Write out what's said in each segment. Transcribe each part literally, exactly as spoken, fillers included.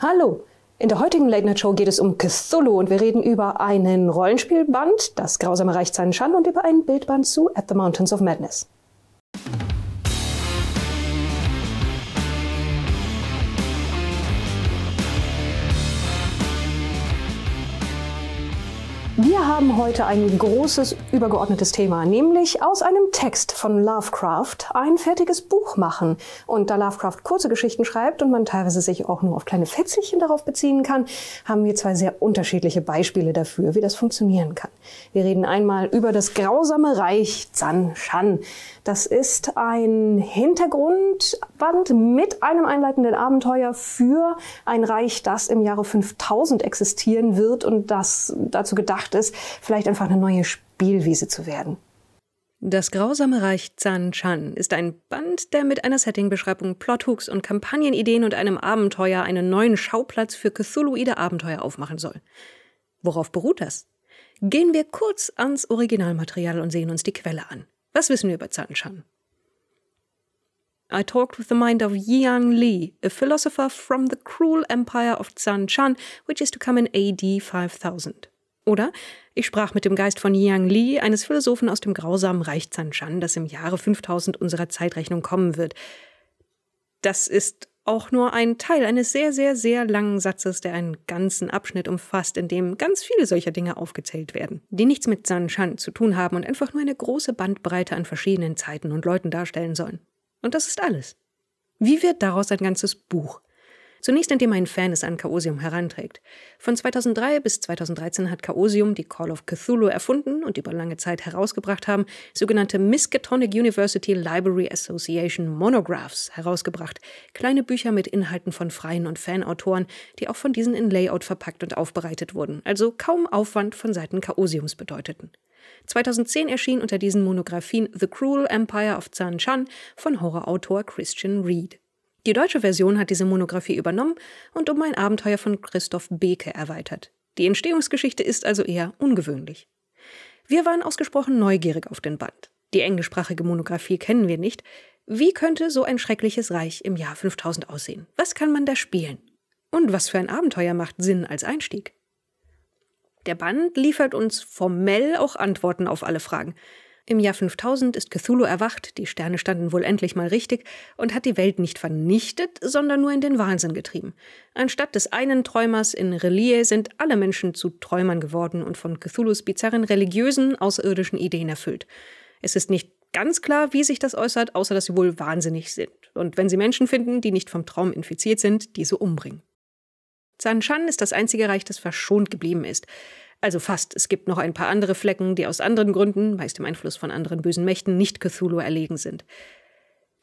Hallo! In der heutigen Late Night Show geht es um Cthulhu und wir reden über einen Rollenspielband, das grausame Reich Tsan Chan, und über einen Bildband zu At the Mountains of Madness. Wir haben heute ein großes, übergeordnetes Thema, nämlich aus einem Text von Lovecraft ein fertiges Buch machen. Und da Lovecraft kurze Geschichten schreibt und man teilweise sich auch nur auf kleine Fetzelchen darauf beziehen kann, haben wir zwei sehr unterschiedliche Beispiele dafür, wie das funktionieren kann. Wir reden einmal über das grausame Reich Tsan Chan. Das ist ein Hintergrundband mit einem einleitenden Abenteuer für ein Reich, das im Jahre fünftausend existieren wird und das dazu gedacht ist, vielleicht einfach eine neue Spielwiese zu werden. Das grausame Reich Tsan Chan ist ein Band, der mit einer Settingbeschreibung, Plothooks und Kampagnenideen und einem Abenteuer einen neuen Schauplatz für Cthulhuide Abenteuer aufmachen soll. Worauf beruht das? Gehen wir kurz ans Originalmaterial und sehen uns die Quelle an. Was wissen wir über Tsan Chan? I talked with the mind of Yiang Li, a philosopher from the Cruel Empire of Tsan Chan, which is to come in A D fünftausend. Oder ich sprach mit dem Geist von Yiang Li, eines Philosophen aus dem grausamen Reich Tsan Chan, das im Jahre fünftausend unserer Zeitrechnung kommen wird. Das ist auch nur ein Teil eines sehr, sehr, sehr langen Satzes, der einen ganzen Abschnitt umfasst, in dem ganz viele solcher Dinge aufgezählt werden, die nichts mit Tsan Chan zu tun haben und einfach nur eine große Bandbreite an verschiedenen Zeiten und Leuten darstellen sollen. Und das ist alles. Wie wird daraus ein ganzes Buch? Zunächst, indem ein Fan es an Chaosium heranträgt. Von zweitausenddrei bis zweitausenddreizehn hat Chaosium, die Call of Cthulhu erfunden und über lange Zeit herausgebracht haben, sogenannte Miskatonic University Library Association Monographs herausgebracht, kleine Bücher mit Inhalten von freien und Fanautoren, die auch von diesen in Layout verpackt und aufbereitet wurden, also kaum Aufwand von Seiten Chaosiums bedeuteten. zweitausendzehn erschien unter diesen Monographien The Cruel Empire of Tsan Chan von Horrorautor Christian Reed. Die deutsche Version hat diese Monographie übernommen und um ein Abenteuer von Christoph Beke erweitert. Die Entstehungsgeschichte ist also eher ungewöhnlich. Wir waren ausgesprochen neugierig auf den Band. Die englischsprachige Monographie kennen wir nicht. Wie könnte so ein schreckliches Reich im Jahr fünftausend aussehen? Was kann man da spielen? Und was für ein Abenteuer macht Sinn als Einstieg? Der Band liefert uns formell auch Antworten auf alle Fragen. Im Jahr fünftausend ist Cthulhu erwacht, die Sterne standen wohl endlich mal richtig und hat die Welt nicht vernichtet, sondern nur in den Wahnsinn getrieben. Anstatt des einen Träumers in R'lyeh sind alle Menschen zu Träumern geworden und von Cthulhus bizarren religiösen, außerirdischen Ideen erfüllt. Es ist nicht ganz klar, wie sich das äußert, außer dass sie wohl wahnsinnig sind. Und wenn sie Menschen finden, die nicht vom Traum infiziert sind, diese umbringen. Tsan Chan ist das einzige Reich, das verschont geblieben ist. Also fast, es gibt noch ein paar andere Flecken, die aus anderen Gründen, meist im Einfluss von anderen bösen Mächten, nicht Cthulhu erlegen sind.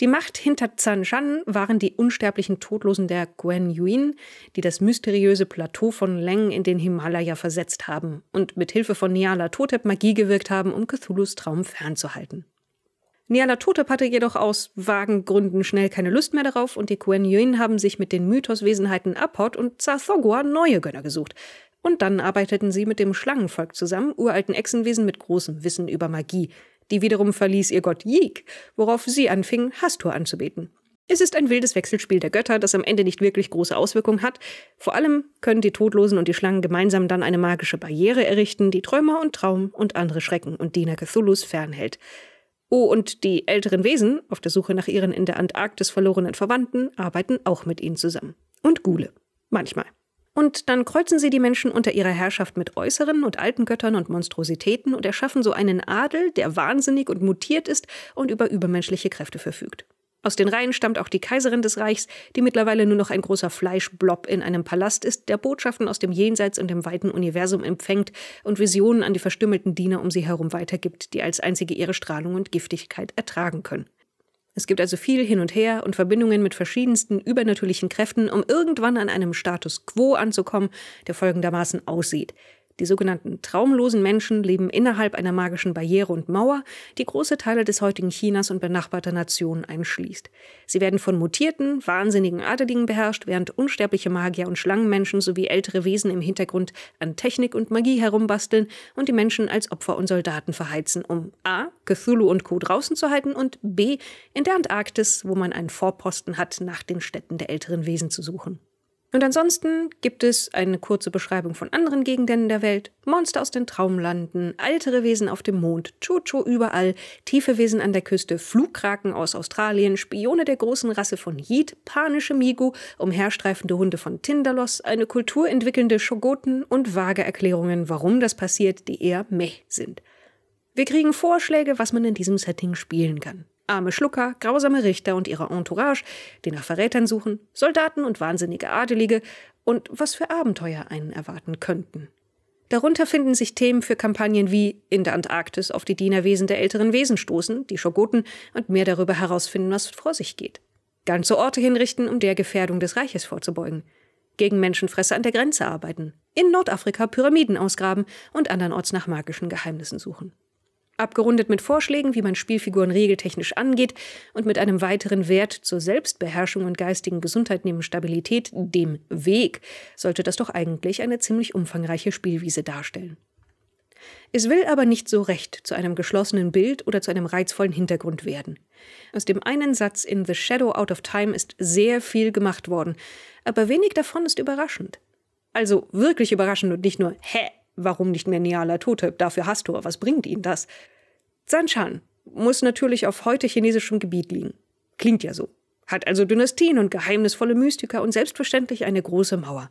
Die Macht hinter Tsan Chan waren die unsterblichen Todlosen der Quan Yin, die das mysteriöse Plateau von Leng in den Himalaya versetzt haben und mit Hilfe von Nyarlathotep Magie gewirkt haben, um Cthulhus Traum fernzuhalten. Nyarlathotep hatte jedoch aus vagen Gründen schnell keine Lust mehr darauf und die Quan Yin haben sich mit den Mythoswesenheiten Aport und Tsathogua neue Gönner gesucht. Und dann arbeiteten sie mit dem Schlangenvolk zusammen, uralten Echsenwesen mit großem Wissen über Magie. Die wiederum verließ ihr Gott Yig, worauf sie anfingen, Hastur anzubeten. Es ist ein wildes Wechselspiel der Götter, das am Ende nicht wirklich große Auswirkungen hat. Vor allem können die Todlosen und die Schlangen gemeinsam dann eine magische Barriere errichten, die Träumer und Traum und andere Schrecken und Diener Cthulhus fernhält. Oh, und die älteren Wesen, auf der Suche nach ihren in der Antarktis verlorenen Verwandten, arbeiten auch mit ihnen zusammen. Und Ghule. Manchmal. Und dann kreuzen sie die Menschen unter ihrer Herrschaft mit äußeren und alten Göttern und Monstrositäten und erschaffen so einen Adel, der wahnsinnig und mutiert ist und über übermenschliche Kräfte verfügt. Aus den Reihen stammt auch die Kaiserin des Reichs, die mittlerweile nur noch ein großer Fleischblob in einem Palast ist, der Botschaften aus dem Jenseits und dem weiten Universum empfängt und Visionen an die verstümmelten Diener um sie herum weitergibt, die als einzige ihre Strahlung und Giftigkeit ertragen können. Es gibt also viel hin und her und Verbindungen mit verschiedensten übernatürlichen Kräften, um irgendwann an einem Status quo anzukommen, der folgendermaßen aussieht. Die sogenannten traumlosen Menschen leben innerhalb einer magischen Barriere und Mauer, die große Teile des heutigen Chinas und benachbarter Nationen einschließt. Sie werden von mutierten, wahnsinnigen Adeligen beherrscht, während unsterbliche Magier und Schlangenmenschen sowie ältere Wesen im Hintergrund an Technik und Magie herumbasteln und die Menschen als Opfer und Soldaten verheizen, um a. Cthulhu und Co. draußen zu halten und b. in der Antarktis, wo man einen Vorposten hat, nach den Städten der älteren Wesen zu suchen. Und ansonsten gibt es eine kurze Beschreibung von anderen Gegenden der Welt, Monster aus den Traumlanden, ältere Wesen auf dem Mond, Cho-Cho überall, tiefe Wesen an der Küste, Flugkraken aus Australien, Spione der großen Rasse von Yig, panische Migu, umherstreifende Hunde von Tindalos, eine kulturentwickelnde Shogoten und vage Erklärungen, warum das passiert, die eher meh sind. Wir kriegen Vorschläge, was man in diesem Setting spielen kann. Arme Schlucker, grausame Richter und ihre Entourage, die nach Verrätern suchen, Soldaten und wahnsinnige Adelige und was für Abenteuer einen erwarten könnten. Darunter finden sich Themen für Kampagnen wie in der Antarktis auf die Dienerwesen der älteren Wesen stoßen, die Schogoten und mehr darüber herausfinden, was vor sich geht. Ganze Orte hinrichten, um der Gefährdung des Reiches vorzubeugen. Gegen Menschenfresser an der Grenze arbeiten. In Nordafrika Pyramiden ausgraben und andernorts nach magischen Geheimnissen suchen. Abgerundet mit Vorschlägen, wie man Spielfiguren regeltechnisch angeht und mit einem weiteren Wert zur Selbstbeherrschung und geistigen Gesundheit neben Stabilität, dem Weg, sollte das doch eigentlich eine ziemlich umfangreiche Spielwiese darstellen. Es will aber nicht so recht zu einem geschlossenen Bild oder zu einem reizvollen Hintergrund werden. Aus dem einen Satz in The Shadow Out of Time ist sehr viel gemacht worden, aber wenig davon ist überraschend. Also wirklich überraschend und nicht nur hä? Warum nicht mehr Nyarlathotep, dafür Hastur, was bringt ihnen das? Tsan Chan muss natürlich auf heute chinesischem Gebiet liegen. Klingt ja so. Hat also Dynastien und geheimnisvolle Mystiker und selbstverständlich eine große Mauer.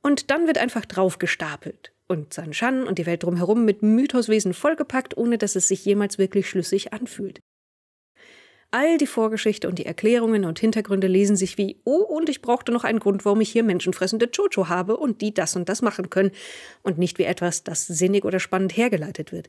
Und dann wird einfach drauf gestapelt. Und Tsan Chan und die Welt drumherum mit Mythoswesen vollgepackt, ohne dass es sich jemals wirklich schlüssig anfühlt. All die Vorgeschichte und die Erklärungen und Hintergründe lesen sich wie, oh, und ich brauchte noch einen Grund, warum ich hier menschenfressende Cho-Cho habe und die das und das machen können und nicht wie etwas, das sinnig oder spannend hergeleitet wird.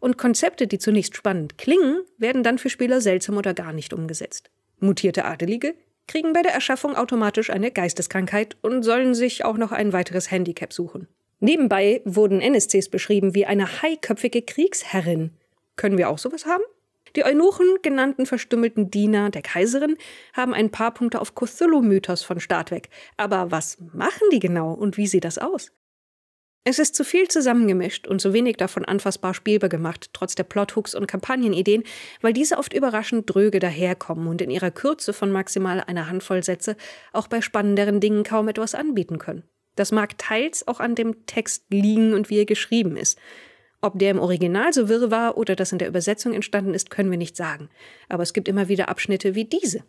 Und Konzepte, die zunächst spannend klingen, werden dann für Spieler seltsam oder gar nicht umgesetzt. Mutierte Adelige kriegen bei der Erschaffung automatisch eine Geisteskrankheit und sollen sich auch noch ein weiteres Handicap suchen. Nebenbei wurden N S Cs beschrieben wie eine heiköpfige Kriegsherrin. Können wir auch sowas haben? Die Eunuchen, genannten verstümmelten Diener der Kaiserin, haben ein paar Punkte auf Cthulhu-Mythos von Start weg. Aber was machen die genau und wie sieht das aus? Es ist zu viel zusammengemischt und zu wenig davon anfassbar spielbar gemacht, trotz der Plothooks und Kampagnenideen, weil diese oft überraschend dröge daherkommen und in ihrer Kürze von maximal einer Handvoll Sätze auch bei spannenderen Dingen kaum etwas anbieten können. Das mag teils auch an dem Text liegen und wie er geschrieben ist. Ob der im Original so wirr war oder das in der Übersetzung entstanden ist, können wir nicht sagen. Aber es gibt immer wieder Abschnitte wie diese.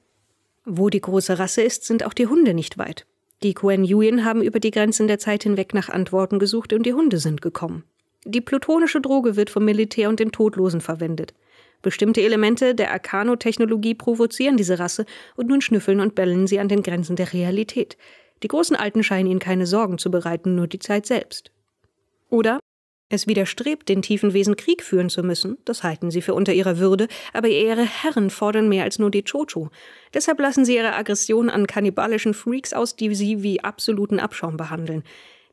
Wo die große Rasse ist, sind auch die Hunde nicht weit. Die Quan Yin haben über die Grenzen der Zeit hinweg nach Antworten gesucht und die Hunde sind gekommen. Die plutonische Droge wird vom Militär und den Todlosen verwendet. Bestimmte Elemente der Arcano-Technologie provozieren diese Rasse und nun schnüffeln und bellen sie an den Grenzen der Realität. Die großen Alten scheinen ihnen keine Sorgen zu bereiten, nur die Zeit selbst. Oder? Es widerstrebt, den tiefen Wesen Krieg führen zu müssen, das halten sie für unter ihrer Würde, aber ihre Herren fordern mehr als nur die Cho-Cho. Deshalb lassen sie ihre Aggression an kannibalischen Freaks aus, die sie wie absoluten Abschaum behandeln.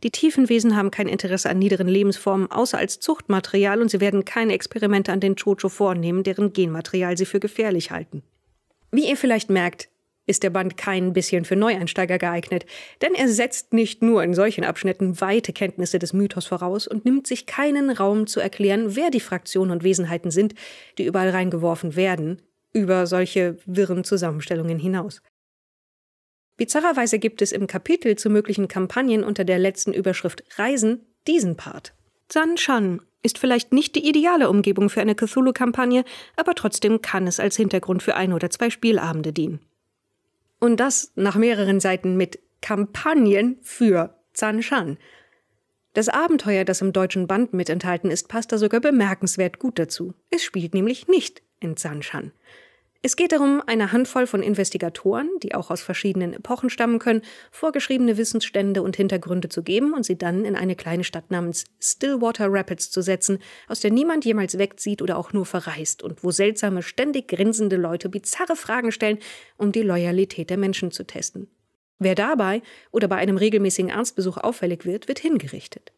Die tiefen Wesen haben kein Interesse an niederen Lebensformen, außer als Zuchtmaterial, und sie werden keine Experimente an den Cho-Cho vornehmen, deren Genmaterial sie für gefährlich halten. Wie ihr vielleicht merkt, ist der Band kein bisschen für Neueinsteiger geeignet, denn er setzt nicht nur in solchen Abschnitten weite Kenntnisse des Mythos voraus und nimmt sich keinen Raum zu erklären, wer die Fraktionen und Wesenheiten sind, die überall reingeworfen werden, über solche wirren Zusammenstellungen hinaus. Bizarrerweise gibt es im Kapitel zu möglichen Kampagnen unter der letzten Überschrift Reisen diesen Part. Tsan Chan ist vielleicht nicht die ideale Umgebung für eine Cthulhu-Kampagne, aber trotzdem kann es als Hintergrund für ein oder zwei Spielabende dienen. Und das nach mehreren Seiten mit Kampagnen für Tsan Chan. Das Abenteuer, das im deutschen Band mit enthalten ist, passt da sogar bemerkenswert gut dazu. Es spielt nämlich nicht in Tsan Chan. Es geht darum, eine Handvoll von Investigatoren, die auch aus verschiedenen Epochen stammen können, vorgeschriebene Wissensstände und Hintergründe zu geben und sie dann in eine kleine Stadt namens Stillwater Rapids zu setzen, aus der niemand jemals wegzieht oder auch nur verreist und wo seltsame, ständig grinsende Leute bizarre Fragen stellen, um die Loyalität der Menschen zu testen. Wer dabei oder bei einem regelmäßigen Arztbesuch auffällig wird, wird hingerichtet.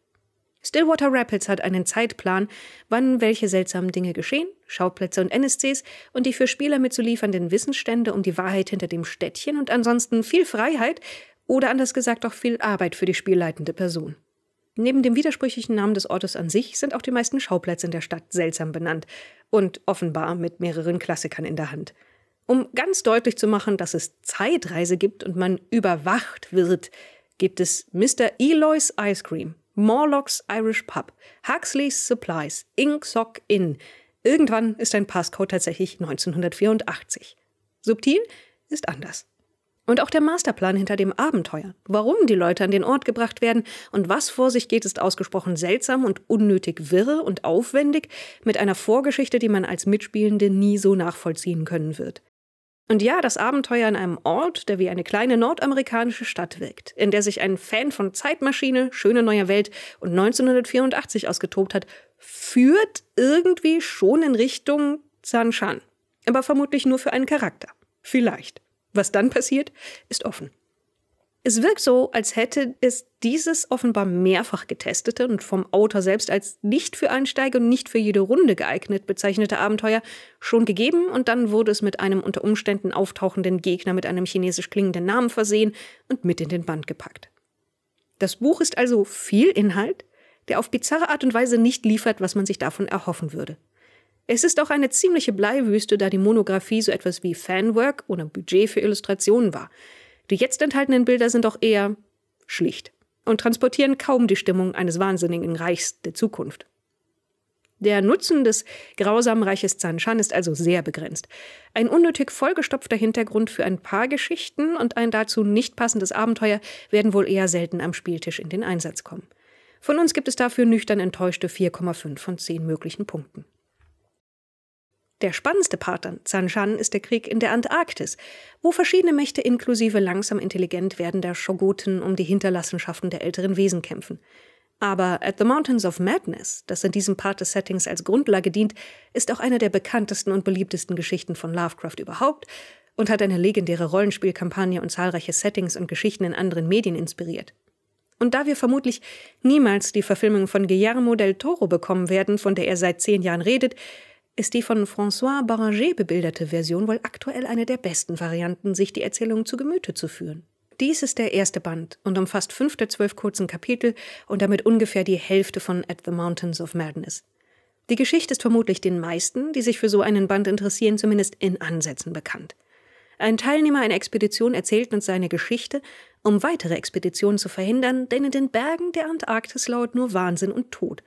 Stillwater Rapids hat einen Zeitplan, wann welche seltsamen Dinge geschehen, Schauplätze und N S Cs und die für Spieler mitzuliefernden Wissensstände um die Wahrheit hinter dem Städtchen und ansonsten viel Freiheit oder anders gesagt auch viel Arbeit für die spielleitende Person. Neben dem widersprüchlichen Namen des Ortes an sich sind auch die meisten Schauplätze in der Stadt seltsam benannt und offenbar mit mehreren Klassikern in der Hand. Um ganz deutlich zu machen, dass es Zeitreise gibt und man überwacht wird, gibt es Mister Eloys Ice Cream, Morlocks Irish Pub, Huxley's Supplies, Ink Sock Inn. Irgendwann ist ein Passcode tatsächlich neunzehnhundertvierundachtzig. Subtil ist anders. Und auch der Masterplan hinter dem Abenteuer, warum die Leute an den Ort gebracht werden und was vor sich geht, ist ausgesprochen seltsam und unnötig wirr und aufwendig, mit einer Vorgeschichte, die man als Mitspielende nie so nachvollziehen können wird. Und ja, das Abenteuer an einem Ort, der wie eine kleine nordamerikanische Stadt wirkt, in der sich ein Fan von Zeitmaschine, schöne neue Welt und neunzehnhundertvierundachtzig ausgetobt hat, führt irgendwie schon in Richtung Tsan Chan. Aber vermutlich nur für einen Charakter. Vielleicht. Was dann passiert, ist offen. Es wirkt so, als hätte es dieses offenbar mehrfach getestete und vom Autor selbst als nicht für Einsteiger und nicht für jede Runde geeignet bezeichnete Abenteuer schon gegeben und dann wurde es mit einem unter Umständen auftauchenden Gegner mit einem chinesisch klingenden Namen versehen und mit in den Band gepackt. Das Buch ist also viel Inhalt, der auf bizarre Art und Weise nicht liefert, was man sich davon erhoffen würde. Es ist auch eine ziemliche Bleiwüste, da die Monographie so etwas wie Fanwork ohne Budget für Illustrationen war. Die jetzt enthaltenen Bilder sind doch eher schlicht und transportieren kaum die Stimmung eines wahnsinnigen Reichs der Zukunft. Der Nutzen des grausamen Reiches Tsan Chan ist also sehr begrenzt. Ein unnötig vollgestopfter Hintergrund für ein paar Geschichten und ein dazu nicht passendes Abenteuer werden wohl eher selten am Spieltisch in den Einsatz kommen. Von uns gibt es dafür nüchtern enttäuschte vier Komma fünf von zehn möglichen Punkten. Der spannendste Part an Tsan Chan ist der Krieg in der Antarktis, wo verschiedene Mächte inklusive langsam intelligent werdender Schogoten um die Hinterlassenschaften der älteren Wesen kämpfen. Aber At the Mountains of Madness, das in diesem Part des Settings als Grundlage dient, ist auch eine der bekanntesten und beliebtesten Geschichten von Lovecraft überhaupt und hat eine legendäre Rollenspielkampagne und zahlreiche Settings und Geschichten in anderen Medien inspiriert. Und da wir vermutlich niemals die Verfilmung von Guillermo del Toro bekommen werden, von der er seit zehn Jahren redet, ist die von François Baranger bebilderte Version wohl aktuell eine der besten Varianten, sich die Erzählung zu Gemüte zu führen. Dies ist der erste Band und umfasst fünf der zwölf kurzen Kapitel und damit ungefähr die Hälfte von At the Mountains of Madness. Die Geschichte ist vermutlich den meisten, die sich für so einen Band interessieren, zumindest in Ansätzen bekannt. Ein Teilnehmer einer Expedition erzählt uns seine Geschichte, um weitere Expeditionen zu verhindern, denn in den Bergen der Antarktis lauert nur Wahnsinn und Tod.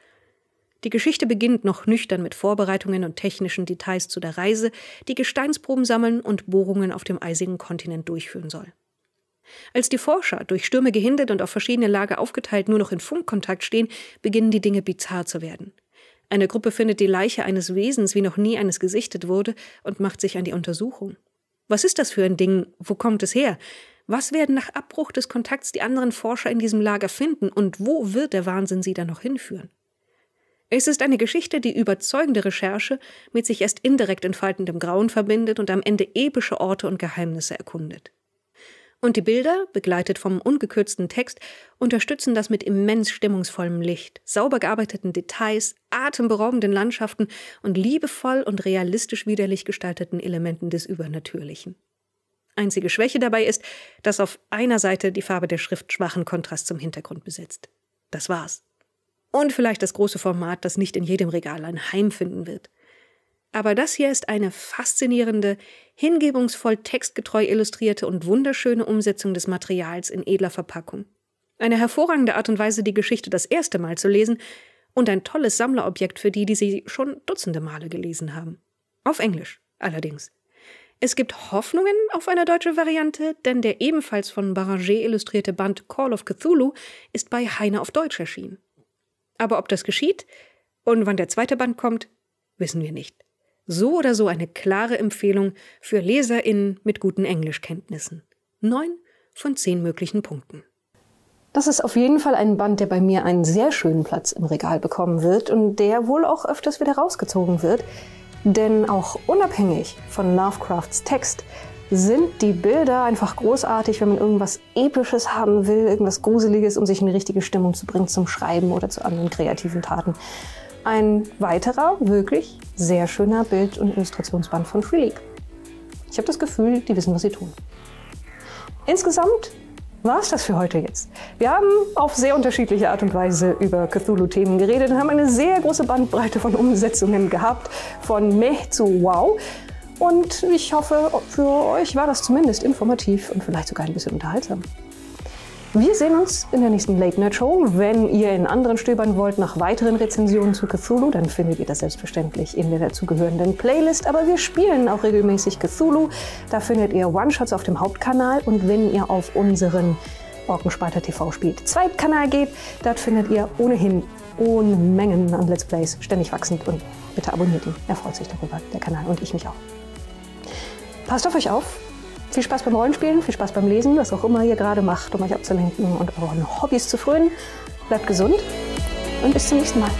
Die Geschichte beginnt noch nüchtern mit Vorbereitungen und technischen Details zu der Reise, die Gesteinsproben sammeln und Bohrungen auf dem eisigen Kontinent durchführen soll. Als die Forscher, durch Stürme gehindert und auf verschiedene Lager aufgeteilt, nur noch in Funkkontakt stehen, beginnen die Dinge bizarr zu werden. Eine Gruppe findet die Leiche eines Wesens, wie noch nie eines gesichtet wurde, und macht sich an die Untersuchung. Was ist das für ein Ding? Wo kommt es her? Was werden nach Abbruch des Kontakts die anderen Forscher in diesem Lager finden und wo wird der Wahnsinn sie dann noch hinführen? Es ist eine Geschichte, die überzeugende Recherche mit sich erst indirekt entfaltendem Grauen verbindet und am Ende epische Orte und Geheimnisse erkundet. Und die Bilder, begleitet vom ungekürzten Text, unterstützen das mit immens stimmungsvollem Licht, sauber gearbeiteten Details, atemberaubenden Landschaften und liebevoll und realistisch widerlich gestalteten Elementen des Übernatürlichen. Einzige Schwäche dabei ist, dass auf einer Seite die Farbe der Schrift schwachen Kontrast zum Hintergrund besitzt. Das war's. Und vielleicht das große Format, das nicht in jedem Regal ein Heim finden wird. Aber das hier ist eine faszinierende, hingebungsvoll textgetreu illustrierte und wunderschöne Umsetzung des Materials in edler Verpackung. Eine hervorragende Art und Weise, die Geschichte das erste Mal zu lesen und ein tolles Sammlerobjekt für die, die sie schon dutzende Male gelesen haben. Auf Englisch allerdings. Es gibt Hoffnungen auf eine deutsche Variante, denn der ebenfalls von Baranger illustrierte Band Call of Cthulhu ist bei Heine auf Deutsch erschienen. Aber ob das geschieht und wann der zweite Band kommt, wissen wir nicht. So oder so eine klare Empfehlung für LeserInnen mit guten Englischkenntnissen. Neun von zehn möglichen Punkten. Das ist auf jeden Fall ein Band, der bei mir einen sehr schönen Platz im Regal bekommen wird und der wohl auch öfters wieder rausgezogen wird. Denn auch unabhängig von Lovecrafts Text sind die Bilder einfach großartig, wenn man irgendwas Episches haben will, irgendwas Gruseliges, um sich in die richtige Stimmung zu bringen zum Schreiben oder zu anderen kreativen Taten. Ein weiterer, wirklich sehr schöner Bild- und Illustrationsband von Free League. Ich habe das Gefühl, die wissen, was sie tun. Insgesamt war es das für heute jetzt. Wir haben auf sehr unterschiedliche Art und Weise über Cthulhu-Themen geredet und haben eine sehr große Bandbreite von Umsetzungen gehabt, von meh zu wow. Und ich hoffe, für euch war das zumindest informativ und vielleicht sogar ein bisschen unterhaltsam. Wir sehen uns in der nächsten Late Night Show. Wenn ihr in anderen stöbern wollt nach weiteren Rezensionen zu Cthulhu, dann findet ihr das selbstverständlich in der dazugehörenden Playlist. Aber wir spielen auch regelmäßig Cthulhu. Da findet ihr One-Shots auf dem Hauptkanal. Und wenn ihr auf unseren Orkenspalter T V spielt, Zweitkanal geht, dort findet ihr ohnehin Unmengen an Let's Plays, ständig wachsend. Und bitte abonniert ihn. Er freut sich darüber, der Kanal, und ich mich auch. Passt auf euch auf. Viel Spaß beim Rollenspielen, viel Spaß beim Lesen, was auch immer ihr gerade macht, um euch abzulenken und euren Hobbys zu frönen. Bleibt gesund und bis zum nächsten Mal.